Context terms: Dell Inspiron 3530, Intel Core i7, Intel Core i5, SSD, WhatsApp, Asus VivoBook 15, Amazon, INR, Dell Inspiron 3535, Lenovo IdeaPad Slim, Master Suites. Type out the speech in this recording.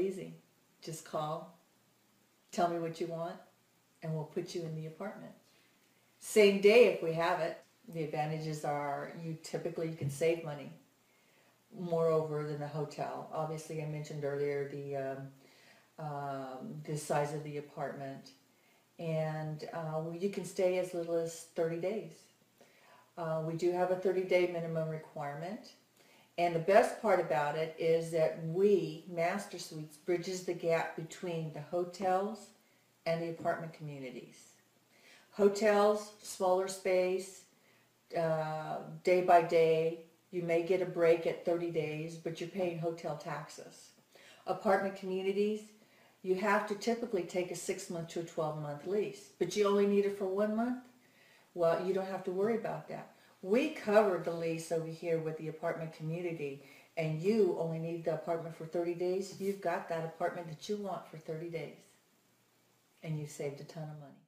Easy. Just call, tell me what you want, and we'll put you in the apartment. Same day if we have it. The advantages are you can save money, moreover, than the hotel. Obviously, I mentioned earlier the size of the apartment, and you can stay as little as 30 days. We do have a 30-day minimum requirement, and the best part about it is that Master Suites bridges the gap between the hotels and the apartment communities. Hotels, smaller space, day by day, you may get a break at 30 days, but you're paying hotel taxes. Apartment communities, you have to typically take a 6-month to a 12-month lease, but you only need it for 1 month. Well, you don't have to worry about that. We covered the lease over here with the apartment community, and you only need the apartment for 30 days. You've got that apartment that you want for 30 days, and you've saved a ton of money.